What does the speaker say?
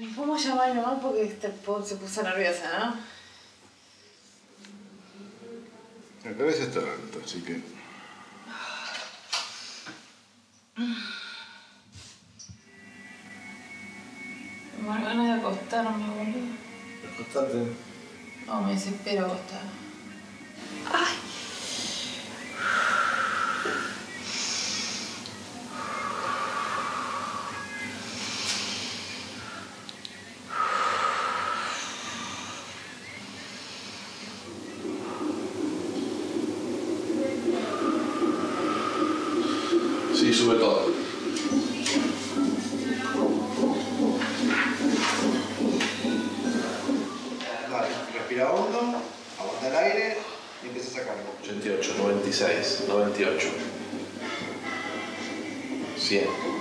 Ni podemos llamar nomás porque se puso nerviosa, ¿no? La cabeza está alta, así que... Me dan ganas de acostarme, boludo. ¿Acostarte? No, me desespero acostar. ¡Ay! Sí, sube todo. Dale, respira hondo, aguanta el aire y empieza a sacarlo. 88, 96, 98, 100.